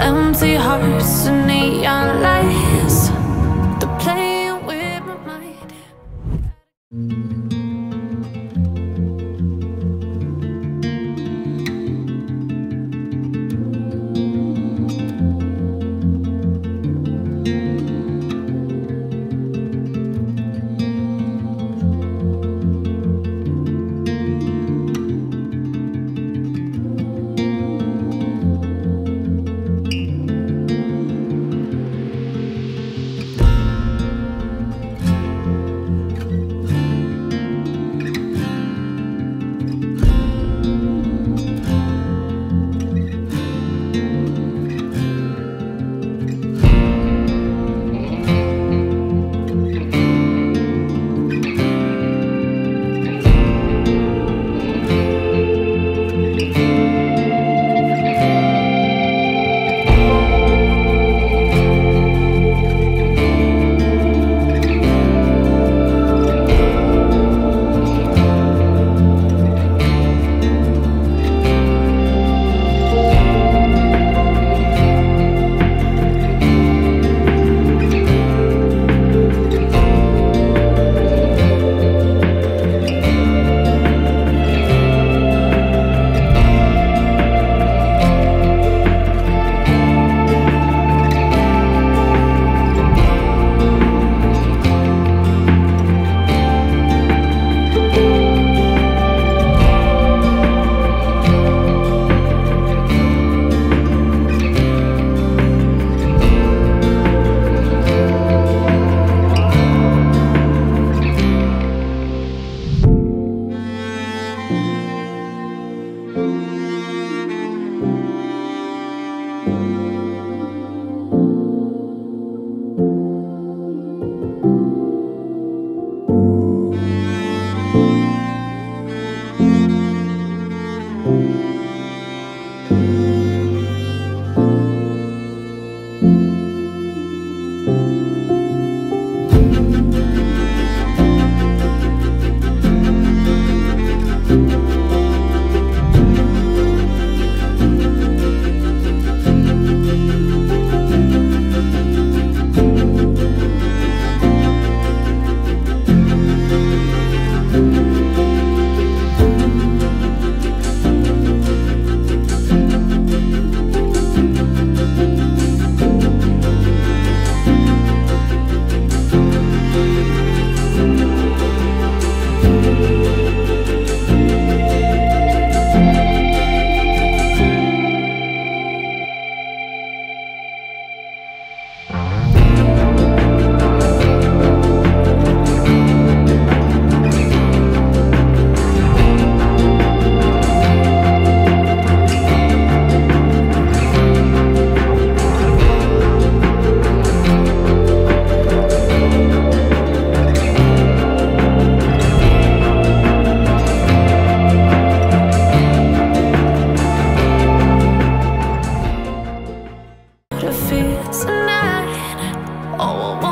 empty hearts and neon lights, they're playing with my mind. Tonight, oh.